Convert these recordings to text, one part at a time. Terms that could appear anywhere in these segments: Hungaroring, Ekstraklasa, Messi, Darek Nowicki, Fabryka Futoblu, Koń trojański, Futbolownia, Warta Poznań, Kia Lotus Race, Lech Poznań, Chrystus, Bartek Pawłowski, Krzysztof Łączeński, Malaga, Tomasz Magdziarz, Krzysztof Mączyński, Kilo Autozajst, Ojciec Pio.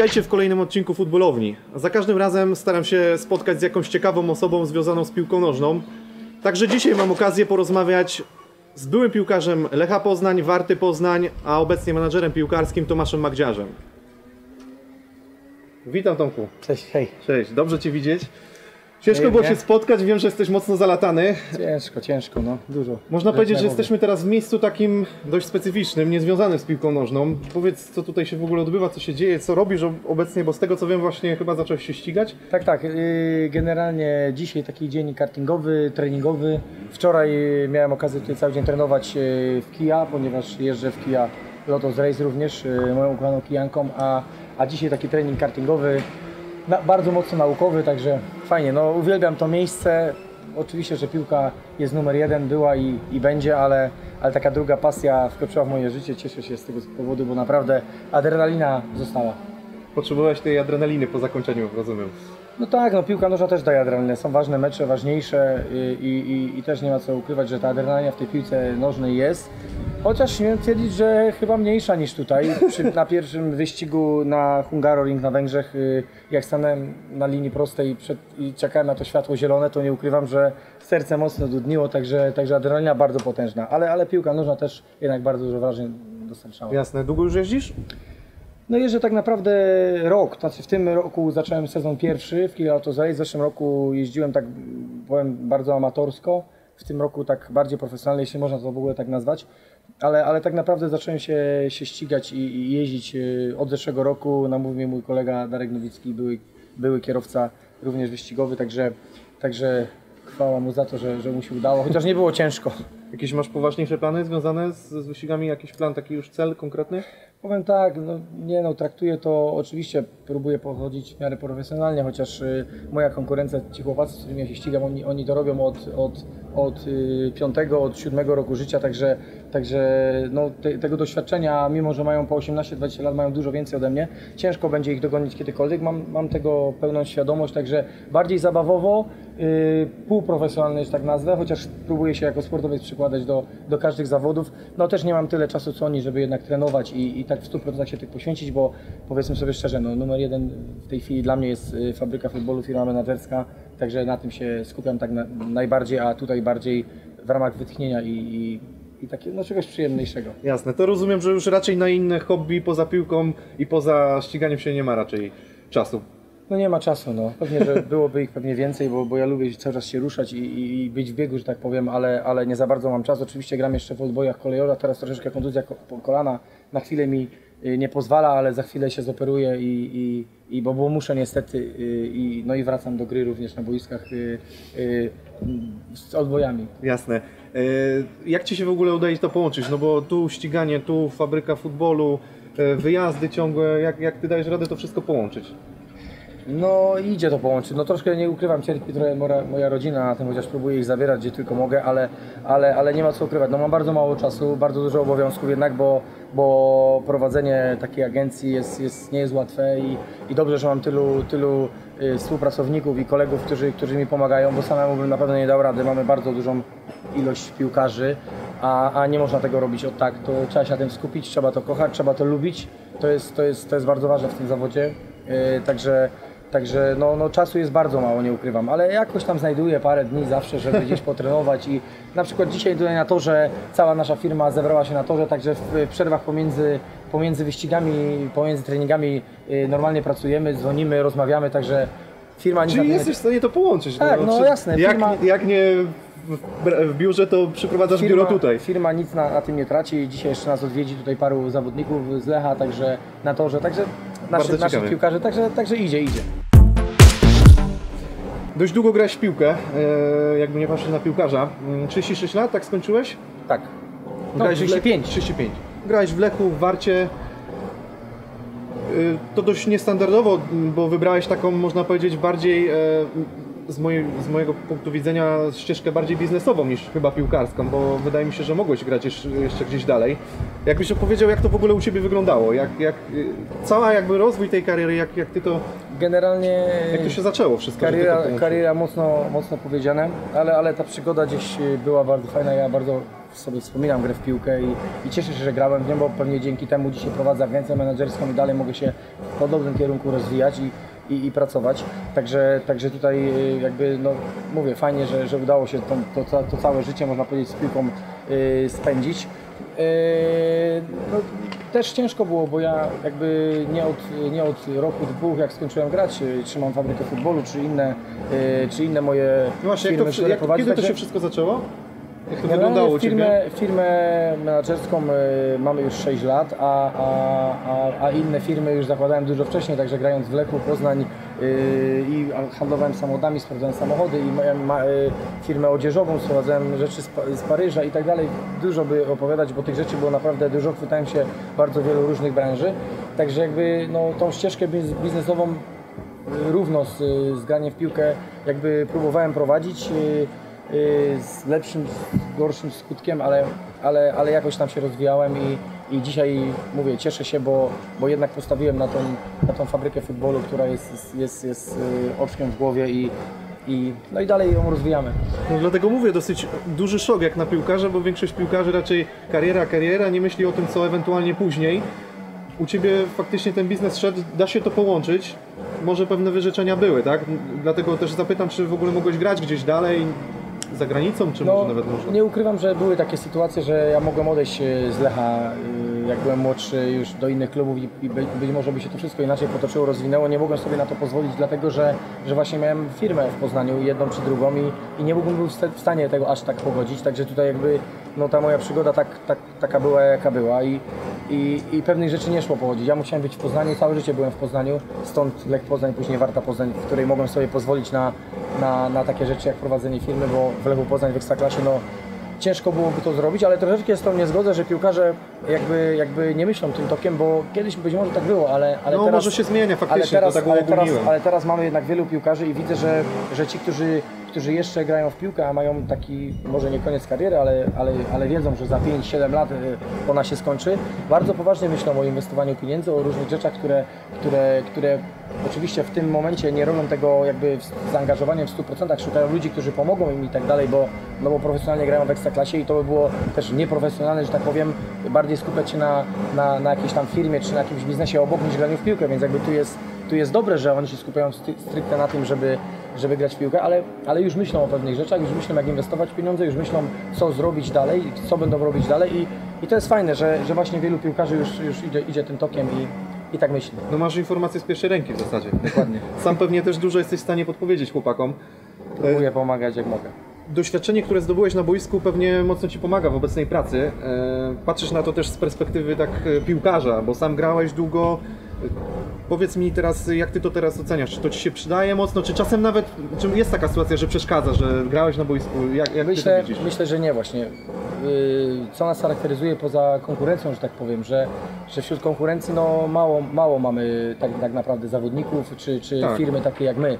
Witajcie w kolejnym odcinku Futbolowni. Za każdym razem staram się spotkać z jakąś ciekawą osobą związaną z piłką nożną. Także dzisiaj mam okazję porozmawiać z byłym piłkarzem Lecha Poznań, Warty Poznań, a obecnie menadżerem piłkarskim Tomaszem Magdziarzem. Witam, Tomku. Cześć, hej. Cześć, dobrze Cię widzieć. Ciężko było się spotkać, wiem, że jesteś mocno zalatany. Ciężko, no, dużo. Można powiedzieć, że jesteśmy teraz w miejscu takim dość specyficznym, niezwiązanym z piłką nożną. Powiedz, co tutaj się w ogóle odbywa, co się dzieje, co robisz obecnie, bo z tego co wiem właśnie chyba zacząłeś się ścigać. Tak, generalnie dzisiaj taki dzień kartingowy, treningowy. Wczoraj miałem okazję tutaj cały dzień trenować w Kia, ponieważ jeżdżę w Kia Lotus Race również, moją ukochaną kijanką, a dzisiaj taki trening kartingowy. Bardzo mocno naukowy, także fajnie. No, uwielbiam to miejsce. Oczywiście, że piłka jest numer jeden, była i będzie, ale taka druga pasja wkroczyła w moje życie. Cieszę się z tego powodu, bo naprawdę adrenalina została. Potrzebowałeś tej adrenaliny po zakończeniu, rozumiem. No tak, no, piłka nożna też daje adrenalinę. Są ważne mecze, ważniejsze i też nie ma co ukrywać, że ta adrenalina w tej piłce nożnej jest. Chociaż śmiem twierdzić, że chyba mniejsza niż tutaj. Na pierwszym wyścigu na Hungaroring na Węgrzech, jak stanąłem na linii prostej i czekałem na to światło zielone, to nie ukrywam, że serce mocno dudniło, także adrenalina bardzo potężna. Ale piłka nożna też jednak bardzo dużo wrażeń dostarczała. Jasne. Długo już jeździsz? No jeżdżę tak naprawdę rok, znaczy w tym roku zacząłem sezon pierwszy w Kilo Autozajst, w zeszłym roku jeździłem tak, powiem, bardzo amatorsko, w tym roku tak bardziej profesjonalnie, jeśli można to w ogóle tak nazwać, ale tak naprawdę zacząłem się ścigać i jeździć od zeszłego roku, namówił mnie mój kolega Darek Nowicki, były kierowca również wyścigowy, także chwała mu za to, że mu się udało, chociaż nie było ciężko. Jakieś masz poważniejsze plany związane z wyścigami? Jakiś plan, taki już cel konkretny? Powiem tak, traktuję to oczywiście, próbuję pochodzić w miarę profesjonalnie, chociaż moja konkurencja, ci chłopacy, z którymi ja się ścigam, oni to robią od 5, od 7 roku życia, tego doświadczenia, mimo że mają po 18-20 lat, mają dużo więcej ode mnie, ciężko będzie ich dogonić kiedykolwiek, mam tego pełną świadomość, także bardziej zabawowo, półprofesjonalnie, że tak nazwę, chociaż próbuję się jako sportowiec przykładać do każdych zawodów, no też nie mam tyle czasu co oni, żeby jednak trenować i tak w 100% się tych poświęcić, bo powiedzmy sobie szczerze, no, numer jeden w tej chwili dla mnie jest Fabryka Futbolu, firma menadżerska, także na tym się skupiam tak najbardziej, a tutaj bardziej w ramach wytchnienia i takiego, no, czegoś przyjemniejszego. Jasne, to rozumiem, że już raczej na inne hobby poza piłką i poza ściganiem się nie ma raczej czasu. No nie ma czasu, no. Pewnie, że byłoby ich pewnie więcej, bo ja lubię cały czas się ruszać i być w biegu, że tak powiem, ale nie za bardzo mam czas. Oczywiście gram jeszcze w odbojach kolejowych, teraz troszeczkę kontuzja kolana na chwilę mi nie pozwala, ale za chwilę się zoperuję bo muszę niestety, i wracam do gry również na boiskach z odbojami. Jasne. Jak Ci się w ogóle udaje to połączyć? No bo tu ściganie, tu Fabryka Futbolu, wyjazdy ciągłe, jak Ty dajesz radę to wszystko połączyć? No idzie to połączyć, no troszkę nie ukrywam, cierpi trochę moja rodzina na tym, chociaż próbuję ich zawierać gdzie tylko mogę, ale nie ma co ukrywać, no mam bardzo mało czasu, bardzo dużo obowiązków jednak, bo prowadzenie takiej agencji nie jest łatwe i dobrze, że mam tylu współpracowników i kolegów, którzy mi pomagają, bo samemu bym na pewno nie dał rady, mamy bardzo dużą ilość piłkarzy, a nie można tego robić od tak, to trzeba się na tym skupić, trzeba to kochać, trzeba to lubić, to jest bardzo ważne w tym zawodzie, Także czasu jest bardzo mało, nie ukrywam, ale jakoś tam znajduję parę dni zawsze, żeby gdzieś potrenować i na przykład dzisiaj tutaj na torze, cała nasza firma zebrała się na torze, także w przerwach pomiędzy wyścigami, pomiędzy treningami normalnie pracujemy, dzwonimy, rozmawiamy, także firma... Czyli jesteś w stanie to połączyć. Tak, no jasne. Firma... Jak nie... W biurze to przyprowadzasz biuro tutaj. Firma nic na tym nie traci. Dzisiaj jeszcze nas odwiedzi tutaj paru zawodników z Lecha, także na torze, także naszych piłkarzy, także idzie. Dość długo grałeś w piłkę, jakby nie patrzeć na piłkarza. 36 lat, tak skończyłeś? Tak. No, 35. Grałeś w Lechu, w Warcie. To dość niestandardowo, bo wybrałeś taką, można powiedzieć, bardziej z mojego punktu widzenia ścieżkę bardziej biznesową niż chyba piłkarską, bo wydaje mi się, że mogłeś grać jeszcze gdzieś dalej. Jakbyś opowiedział, jak to w ogóle u Ciebie wyglądało? Jak cała jakby rozwój tej kariery, jak Ty to... Generalnie... Jak to się zaczęło wszystko? Kariera mocno powiedziane, ale ta przygoda gdzieś była bardzo fajna. Ja bardzo sobie wspominam grę w piłkę i cieszę się, że grałem w nią, bo pewnie dzięki temu dzisiaj prowadzę agencję menedżerską i dalej mogę się w podobnym kierunku rozwijać i pracować. Także tutaj jakby, no mówię, fajnie, że udało się to całe życie, można powiedzieć, z piłką spędzić. No, też ciężko było, bo ja jakby nie od roku, dwóch, jak skończyłem grać, trzymam Fabrykę Futbolu czy inne moje firmy, które prowadzę. Kiedy to się wszystko zaczęło? Jak to wyglądało u Ciebie? Firmę menadżerską mamy już 6 lat, a inne firmy już zakładałem dużo wcześniej, także grając w Lechu Poznań i handlowałem samochodami, sprawdzałem samochody i miałem firmę odzieżową, sprowadzałem rzeczy z Paryża i tak dalej. Dużo by opowiadać, bo tych rzeczy było naprawdę dużo, chwytałem się bardzo wielu różnych branży, także jakby no, tą ścieżkę biznesową równo z graniem w piłkę jakby próbowałem prowadzić. Z lepszym, gorszym skutkiem, ale jakoś tam się rozwijałem i dzisiaj, mówię, cieszę się, bo jednak postawiłem na tą Fabrykę Futbolu, która jest oczkiem w głowie no i dalej ją rozwijamy. No dlatego mówię, dosyć duży szok jak na piłkarza, bo większość piłkarzy raczej kariera, nie myśli o tym, co ewentualnie później. U Ciebie faktycznie ten biznes szedł, da się to połączyć, może pewne wyrzeczenia były, tak? Dlatego też zapytam, czy w ogóle mogłeś grać gdzieś dalej, za granicą, czy no, może nawet można? Nie ukrywam, że były takie sytuacje, że ja mogłem odejść z Lecha, jak byłem młodszy, już do innych klubów i być może by się to wszystko inaczej potoczyło, rozwinęło. Nie mogłem sobie na to pozwolić, dlatego że właśnie miałem firmę w Poznaniu, jedną czy drugą i nie byłbym w stanie tego aż tak pogodzić, także tutaj jakby no, ta moja przygoda taka była, jaka była i pewnych rzeczy nie szło pogodzić. Ja musiałem być w Poznaniu, całe życie byłem w Poznaniu, stąd Lech Poznań, później Warta Poznań, w której mogłem sobie pozwolić na takie rzeczy jak prowadzenie firmy, bo w Lechu Poznań, w Ekstraklasie, no ciężko byłoby to zrobić, ale troszeczkę z tą nie zgodzę, że piłkarze jakby nie myślą tym tokiem, bo kiedyś być może tak było, ale no, teraz... może się zmienia faktycznie, ale teraz mamy jednak wielu piłkarzy i widzę, że ci, którzy jeszcze grają w piłkę, a mają taki, może nie koniec kariery, ale wiedzą, że za 5-7 lat ona się skończy, bardzo poważnie myślą o inwestowaniu pieniędzy, o różnych rzeczach, które oczywiście w tym momencie nie robią tego jakby zaangażowaniem w 100%, szukają ludzi, którzy pomogą im i tak dalej, bo profesjonalnie grają w Ekstraklasie i to by było też nieprofesjonalne, że tak powiem, bardziej skupiać się na jakiejś tam firmie czy na jakimś biznesie obok niż graniu w piłkę, więc jakby tu jest dobre, że oni się skupiają stricte na tym, żeby grać w piłkę, ale już myślą o pewnych rzeczach, już myślą, jak inwestować pieniądze, już myślą, co zrobić dalej, co będą robić dalej i to jest fajne, że właśnie wielu piłkarzy już idzie tym tokiem i tak myśli. No masz informacje z pierwszej ręki w zasadzie. Dokładnie. Sam pewnie też dużo jesteś w stanie podpowiedzieć chłopakom. Próbuję pomagać jak mogę. Doświadczenie, które zdobyłeś na boisku, pewnie mocno Ci pomaga w obecnej pracy. Patrzysz na to też z perspektywy tak piłkarza, bo sam grałeś długo. Powiedz mi teraz, jak Ty to teraz oceniasz? Czy to Ci się przydaje mocno, czy czasem nawet czy jest taka sytuacja, że przeszkadza, że grałeś na boisku? Jak myślę, Ty to myślę, że nie właśnie. Co nas charakteryzuje poza konkurencją, że tak powiem, że wśród konkurencji no, mało mamy tak naprawdę zawodników, czy tak. Firmy takie jak my.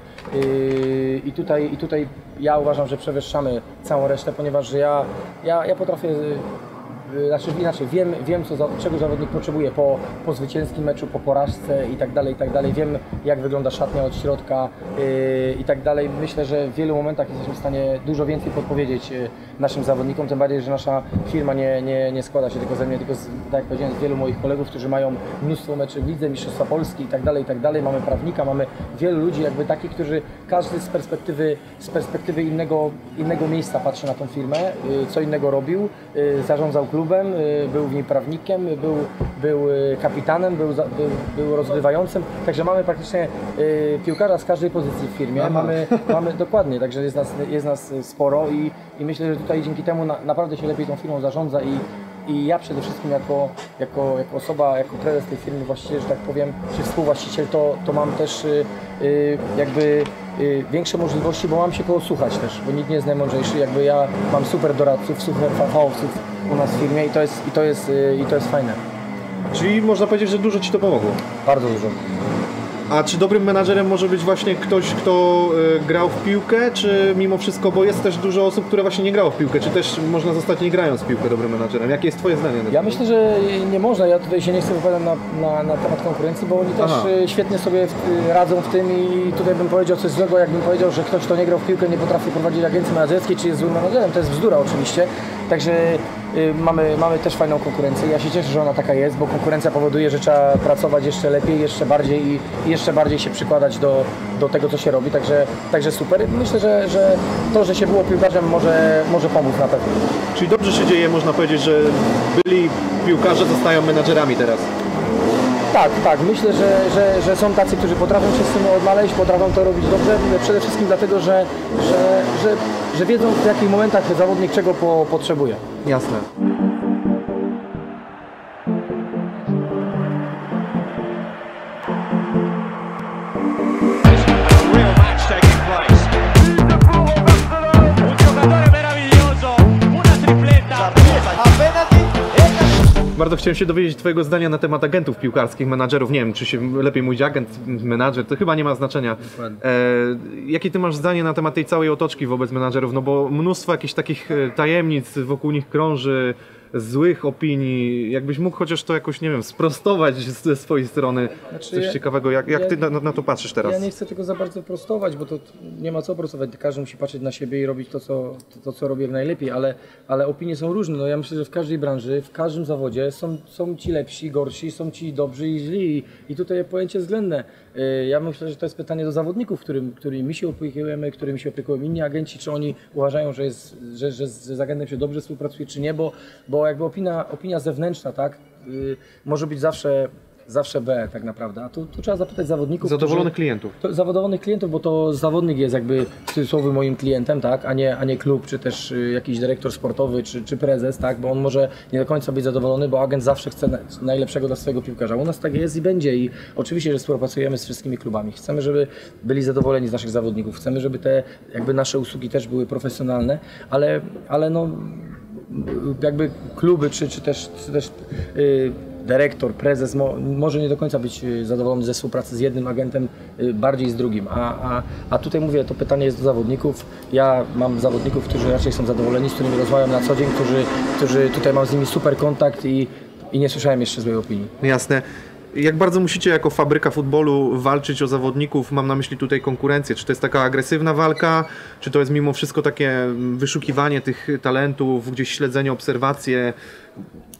I tutaj ja uważam, że przewyższamy całą resztę, ponieważ ja potrafię... Znaczy inaczej, wiem czego zawodnik potrzebuje po zwycięskim meczu, po porażce i tak dalej, wiem jak wygląda szatnia od środka i tak dalej. Myślę, że w wielu momentach jesteśmy w stanie dużo więcej podpowiedzieć naszym zawodnikom, tym bardziej, że nasza firma nie składa się tylko ze mnie, tylko tak jak powiedziałem, z wielu moich kolegów, którzy mają mnóstwo meczów w Lidze, Mistrzostwa Polski i tak dalej, mamy prawnika, mamy wielu ludzi jakby takich, którzy każdy z perspektywy innego miejsca patrzy na tą firmę, co innego robił, zarządzał klub. Był w niej prawnikiem, był kapitanem, był rozgrywającym, także mamy praktycznie piłkarza z każdej pozycji w firmie, mamy dokładnie, także jest nas sporo i myślę, że tutaj dzięki temu naprawdę się lepiej tą firmą zarządza i ja przede wszystkim jako osoba, jako prezes tej firmy właściciel, że tak powiem, czy współwłaściciel, to mam też jakby większe możliwości, bo mam się koło słuchać też, bo nikt nie jest najmądrzejszy, jakby ja mam super doradców, super fachowców u nas w firmie i to jest fajne. Czyli można powiedzieć, że dużo Ci to pomogło? Bardzo dużo. A czy dobrym menadżerem może być właśnie ktoś, kto grał w piłkę, czy mimo wszystko, bo jest też dużo osób, które właśnie nie grało w piłkę, czy też można zostać nie grając w piłkę dobrym menadżerem? Jakie jest twoje zdanie? Ja myślę, że nie można, ja tutaj się nie chcę wypowiadać na temat konkurencji, bo oni też świetnie sobie radzą w tym i tutaj bym powiedział coś złego, jakbym powiedział, że ktoś, kto nie grał w piłkę, nie potrafi prowadzić agencji menadżerskiej, czy jest złym menadżerem, to jest bzdura oczywiście, także mamy też fajną konkurencję. Ja się cieszę, że ona taka jest, bo konkurencja powoduje, że trzeba pracować jeszcze lepiej, jeszcze bardziej i jeszcze bardziej się przykładać do tego, co się robi, także super. Myślę, że to, że się było piłkarzem, może pomóc na pewno. Czyli dobrze się dzieje, można powiedzieć, że byli piłkarze zostają menadżerami teraz. Tak. Myślę, że są tacy, którzy potrafią się z tym odnaleźć, potrafią to robić dobrze. Przede wszystkim dlatego, że wiedzą, w jakich momentach zawodnik czego potrzebuje. Jasne. Bardzo chciałem się dowiedzieć twojego zdania na temat agentów piłkarskich, menadżerów. Nie wiem, czy się lepiej mówi agent, menadżer, to chyba nie ma znaczenia. Jakie ty masz zdanie na temat tej całej otoczki wobec menadżerów? No bo mnóstwo jakichś takich tajemnic wokół nich krąży, złych opinii. Jakbyś mógł chociaż to jakoś, nie wiem, sprostować ze swojej strony. Znaczy, coś ciekawego. Jak ty na to patrzysz teraz? Ja nie chcę tego za bardzo prostować, bo to nie ma co prostować. Każdy musi patrzeć na siebie i robić to, co robi jak najlepiej, ale opinie są różne. No ja myślę, że w każdej branży, w każdym zawodzie są ci lepsi, gorsi, są ci dobrzy i źli. I tutaj pojęcie względne. Ja myślę, że to jest pytanie do zawodników, którymi się opiekujemy, którymi się opiekują inni agenci, czy oni uważają, że z agentem się dobrze współpracuje, czy nie, bo jakby opinia zewnętrzna, tak, może być zawsze B tak naprawdę, a tu trzeba zapytać zawodników. Zadowolonych klientów. Zadowolonych klientów, bo to zawodnik jest jakby w cudzysłowie moim klientem, tak, a nie klub, czy też jakiś dyrektor sportowy, czy prezes, tak, bo on może nie do końca być zadowolony, bo agent zawsze chce najlepszego dla swojego piłkarza. U nas tak jest i będzie i oczywiście, że współpracujemy z wszystkimi klubami. Chcemy, żeby byli zadowoleni z naszych zawodników, chcemy, żeby te jakby nasze usługi też były profesjonalne, ale no jakby kluby, czy też dyrektor, prezes może nie do końca być zadowolony ze współpracy z jednym agentem, bardziej z drugim. A tutaj mówię, to pytanie jest do zawodników. Ja mam zawodników, którzy raczej są zadowoleni, z którymi rozmawiam na co dzień, którzy tutaj mam z nimi super kontakt i nie słyszałem jeszcze złej opinii. Jasne. Jak bardzo musicie jako Fabryka Futbolu walczyć o zawodników? Mam na myśli tutaj konkurencję. Czy to jest taka agresywna walka? Czy to jest mimo wszystko takie wyszukiwanie tych talentów, gdzieś śledzenie, obserwacje?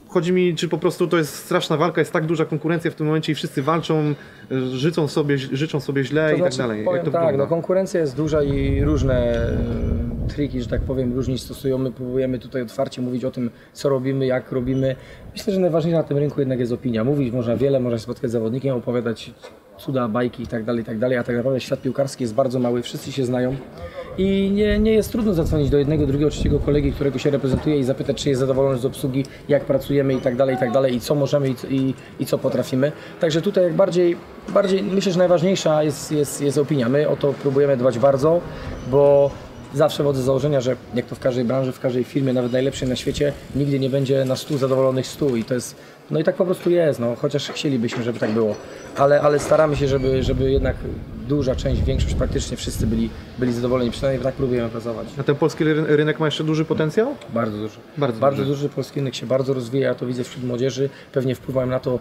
Chodzi mi, czy po prostu to jest straszna walka, jest tak duża konkurencja w tym momencie i wszyscy walczą, życzą sobie źle to i znaczy, tak dalej. Jak to tak, no konkurencja jest duża i różne triki, że tak powiem, różni stosujemy. Próbujemy tutaj otwarcie mówić o tym, co robimy, jak robimy. Myślę, że najważniejsza na tym rynku jednak jest opinia. Mówić można wiele, można się spotkać z zawodnikiem, opowiadać cuda, bajki i tak dalej, a tak naprawdę świat piłkarski jest bardzo mały, wszyscy się znają i nie jest trudno zadzwonić do jednego, drugiego, trzeciego kolegi, którego się reprezentuje i zapytać, czy jest zadowolony z obsługi, jak pracujemy i tak dalej, i co możemy i co potrafimy. Także tutaj jak bardziej myślę, że najważniejsza jest opinia. My o to próbujemy dbać bardzo, bo zawsze wodzę z założenia, że jak to w każdej branży, w każdej firmie, nawet najlepszej na świecie, nigdy nie będzie na 100 zadowolonych 100 i to jest, no i tak po prostu jest, no, chociaż chcielibyśmy, żeby tak było, ale staramy się, żeby jednak duża część, większość, praktycznie wszyscy byli zadowoleni, przynajmniej tak próbujemy pracować. A ten polski rynek ma jeszcze duży potencjał? Bardzo duży. Bardzo duży. Polski rynek się bardzo rozwija, ja to widzę wśród młodzieży, pewnie wpływa na to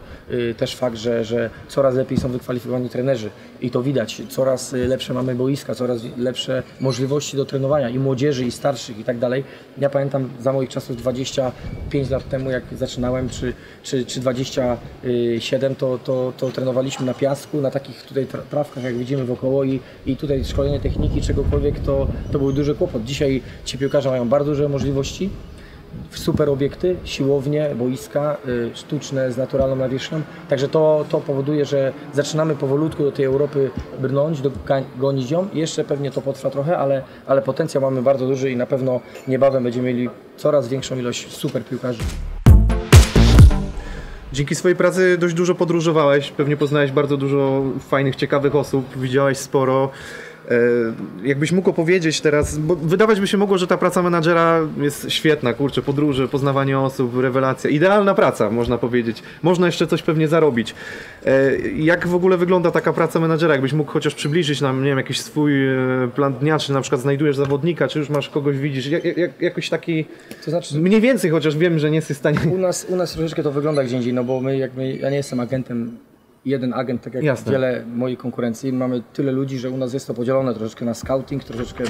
też fakt, że coraz lepiej są wykwalifikowani trenerzy i to widać, coraz lepsze mamy boiska, coraz lepsze możliwości do trenowania i młodzieży, i starszych i tak dalej. Ja pamiętam za moich czasów 25 lat temu, jak zaczynałem, czy 27, to trenowaliśmy na piasku, na takich tutaj trawkach, jak widzimy wokoło i tutaj szkolenie techniki, czegokolwiek, to był duży kłopot. Dzisiaj ci piłkarze mają bardzo duże możliwości, super obiekty, siłownie, boiska, sztuczne, z naturalną nawierzchnią. Także to powoduje, że zaczynamy powolutku do tej Europy brnąć, gonić ją. Jeszcze pewnie to potrwa trochę, ale potencjał mamy bardzo duży i na pewno niebawem będziemy mieli coraz większą ilość super piłkarzy. Dzięki swojej pracy dość dużo podróżowałeś, pewnie poznałeś bardzo dużo fajnych, ciekawych osób, widziałeś sporo. Jakbyś mógł opowiedzieć teraz, bo wydawać by się mogło, że ta praca menadżera jest świetna, kurczę, podróże, poznawanie osób, rewelacja, idealna praca, można powiedzieć. Można jeszcze coś pewnie zarobić. Jak w ogóle wygląda taka praca menadżera? Jakbyś mógł chociaż przybliżyć nam, nie wiem, jakiś swój plan dnia, czy na przykład znajdujesz zawodnika, czy już masz kogoś, widzisz, jakoś taki, to znaczy, mniej więcej, chociaż wiem, że nie jesteś w stanie. U nas troszeczkę to wygląda gdzie indziej, no bo ja nie jestem agentem, jeden agent, tak jak Jasne. Wiele mojej konkurencji. Mamy tyle ludzi, że u nas jest to podzielone troszeczkę na scouting, troszeczkę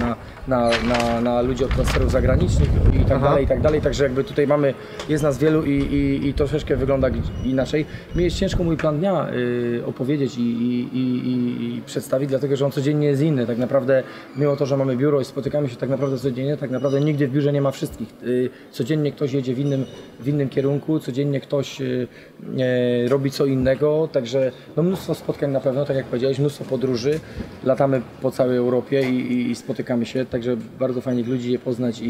na ludzi od transferów zagranicznych i tak Aha. dalej, i tak dalej. Także jakby tutaj mamy, jest nas wielu i troszeczkę wygląda inaczej. Mi jest ciężko mój plan dnia opowiedzieć i przedstawić, dlatego że on codziennie jest inny. Tak naprawdę, mimo to, że mamy biuro i spotykamy się tak naprawdę codziennie, tak naprawdę nigdy w biurze nie ma wszystkich. Codziennie ktoś jedzie w innym kierunku, codziennie ktoś robi co innego, także no mnóstwo spotkań na pewno, tak jak powiedziałeś, mnóstwo podróży, latamy po całej Europie i spotykamy się, także bardzo fajnych ludzi je poznać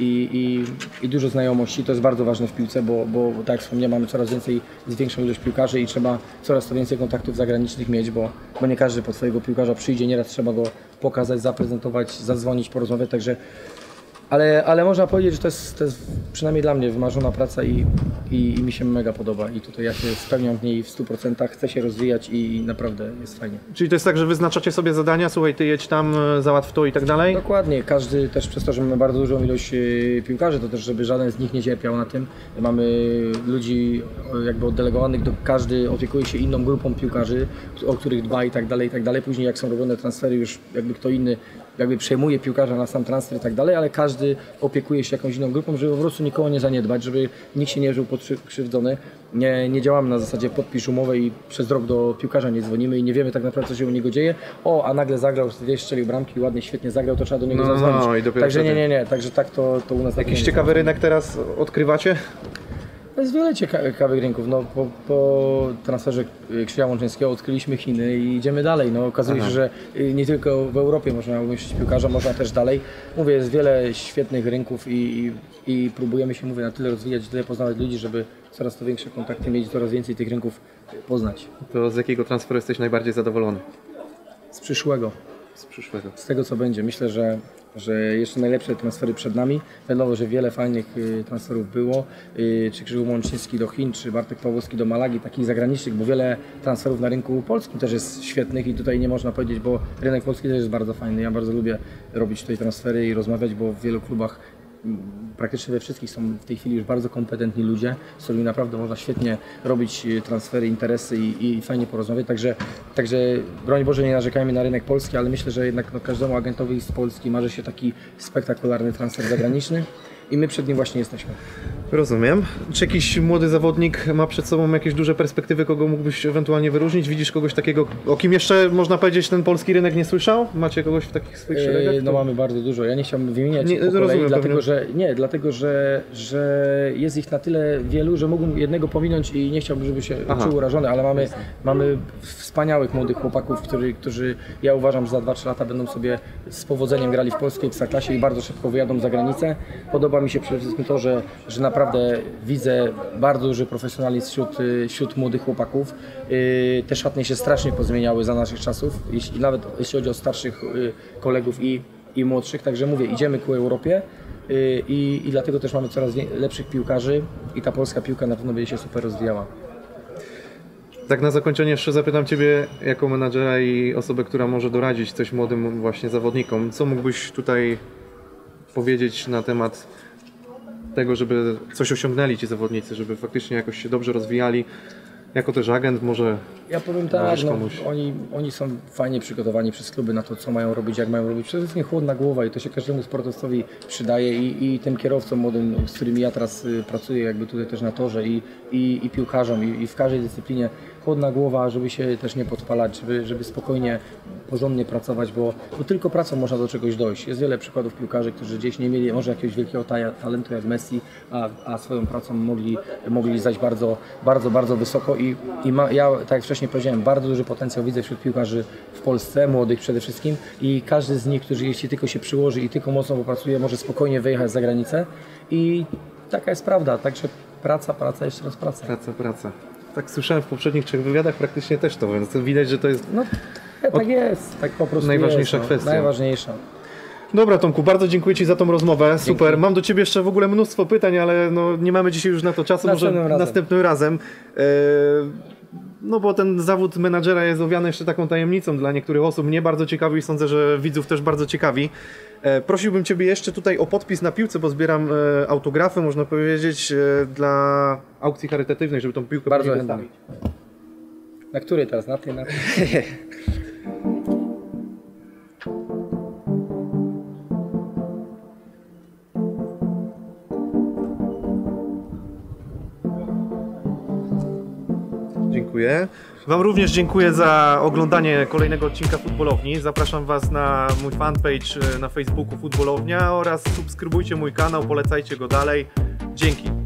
i dużo znajomości, to jest bardzo ważne w piłce, bo tak jak wspomniałem, mamy coraz więcej, większą ilość piłkarzy i trzeba coraz to więcej kontaktów zagranicznych mieć, bo nie każdy pod swojego piłkarza przyjdzie, nieraz trzeba go pokazać, zaprezentować, zadzwonić, porozmawiać, także ale można powiedzieć, że to jest przynajmniej dla mnie wymarzona praca i mi się mega podoba i tutaj ja się spełniam w niej w 100%, chcę się rozwijać i naprawdę jest fajnie. Czyli to jest tak, że wyznaczacie sobie zadania, słuchaj, ty jedź tam, załatw to i tak dalej? Dokładnie, każdy też przez to, że mamy bardzo dużą ilość piłkarzy, to też żeby żaden z nich nie cierpiał na tym. Mamy ludzi jakby oddelegowanych, każdy opiekuje się inną grupą piłkarzy, o których dba i tak dalej, i tak dalej. Później jak są robione transfery, już jakby kto inny jakby przejmuje piłkarza na sam transfer i tak dalej, ale każdy opiekuje się jakąś inną grupą, żeby po prostu nikogo nie zaniedbać, żeby nikt się nie żył pokrzywdzony. Nie działamy na zasadzie podpisz umowę i przez rok do piłkarza nie dzwonimy i nie wiemy tak naprawdę, co się u niego dzieje. O, a nagle zagrał, wiesz, strzelił bramki, ładnie, świetnie zagrał, to trzeba do niego zadzwonić. Także nie, także tak to u nas... Jakiś ciekawy rynek teraz odkrywacie? Jest wiele ciekawych rynków. No, po transferze Krzysia Łączeńskiego odkryliśmy Chiny i idziemy dalej. No, okazuje się, że nie tylko w Europie można umieścić piłkarza, można też dalej. Mówię, jest wiele świetnych rynków i próbujemy się, mówię, na tyle rozwijać, tyle poznawać ludzi, żeby coraz to większe kontakty mieć, coraz więcej tych rynków poznać. To z jakiego transferu jesteś najbardziej zadowolony? Z przyszłego. Z przyszłego. Z tego, co będzie. Myślę, że jeszcze najlepsze transfery przed nami. Wiadomo, że wiele fajnych transferów było, czy Krzysztof Mączyński do Chin, czy Bartek Pawłowski do Malagi, takich zagranicznych, bo wiele transferów na rynku polskim też jest świetnych i tutaj nie można powiedzieć, bo rynek polski też jest bardzo fajny. Ja bardzo lubię robić tutaj transfery i rozmawiać, bo w wielu klubach, praktycznie we wszystkich, są w tej chwili już bardzo kompetentni ludzie, z którymi naprawdę można świetnie robić transfery, interesy i fajnie porozmawiać. Także broń Boże, nie narzekajmy na rynek polski, ale myślę, że jednak każdemu agentowi z Polski marzy się taki spektakularny transfer zagraniczny i my przed nim właśnie jesteśmy. Rozumiem. Czy jakiś młody zawodnik ma przed sobą jakieś duże perspektywy, kogo mógłbyś ewentualnie wyróżnić? Widzisz kogoś takiego, o kim jeszcze można powiedzieć ten polski rynek nie słyszał? Macie kogoś w takich swoich szeregach? No mamy bardzo dużo. Ja nie chciałbym wymieniać po kolei, rozumiem, dlatego że jest ich na tyle wielu, że mógłbym jednego pominąć i nie chciałbym, żeby się czuł urażony, ale mamy wspaniałych młodych chłopaków, którzy ja uważam, że za 2-3 lata będą sobie z powodzeniem grali w polskiej Ekstraklasie i bardzo szybko wyjadą za granicę. Podoba mi się przede wszystkim to, że naprawdę widzę bardzo duży profesjonalizm wśród młodych chłopaków. Te szatnie się strasznie pozmieniały za naszych czasów, nawet jeśli chodzi o starszych kolegów i młodszych. Także mówię, idziemy ku Europie i dlatego też mamy coraz lepszych piłkarzy i ta polska piłka na pewno będzie się super rozwijała. Tak na zakończenie jeszcze zapytam Ciebie jako menadżera i osobę, która może doradzić coś młodym właśnie zawodnikom. Co mógłbyś tutaj powiedzieć na temat tego, żeby coś osiągnęli ci zawodnicy, żeby faktycznie jakoś się dobrze rozwijali, jako też agent może... Ja powiem tak, no, oni są fajnie przygotowani przez kluby na to, co mają robić, jak mają robić. Przede wszystkim chłodna głowa i to się każdemu sportowcowi przydaje i tym kierowcom młodym, z którymi ja teraz pracuję, jakby tutaj też na torze i piłkarzom i w każdej dyscyplinie. Chłodna głowa, żeby się też nie podpalać, żeby spokojnie, porządnie pracować, bo tylko pracą można do czegoś dojść. Jest wiele przykładów piłkarzy, którzy gdzieś nie mieli może jakiegoś wielkiego talentu jak Messi, a swoją pracą mogli zajść bardzo, bardzo, bardzo wysoko ja, tak jak wcześniej powiedziałem, bardzo duży potencjał widzę wśród piłkarzy w Polsce, młodych przede wszystkim i każdy z nich, którzy jeśli tylko się przyłoży i tylko mocno popracuje, może spokojnie wyjechać za granicę i taka jest prawda, także praca, jeszcze raz praca. Tak słyszałem w poprzednich 3 wywiadach, praktycznie też to, więc widać, że to jest... No, Tak jest, tak po prostu najważniejsza jest, kwestia. Najważniejsza. Dobra, Tomku, bardzo dziękuję Ci za tą rozmowę. Super. Dzięki. Mam do Ciebie jeszcze w ogóle mnóstwo pytań, ale no, nie mamy dzisiaj już na to czasu. Może następnym razem. No bo ten zawód menadżera jest owiany jeszcze taką tajemnicą dla niektórych osób. Mnie bardzo ciekawi i sądzę, że widzów też bardzo ciekawi. Prosiłbym Ciebie jeszcze tutaj o podpis na piłce, bo zbieram autografy, można powiedzieć, dla aukcji charytatywnej, żeby tą piłkę bardzo wystawić. Na której teraz? Na tej? Na tej. Dziękuję. Wam również dziękuję za oglądanie kolejnego odcinka Futbolowni. Zapraszam Was na mój fanpage na Facebooku Futbolownia oraz subskrybujcie mój kanał, polecajcie go dalej. Dzięki.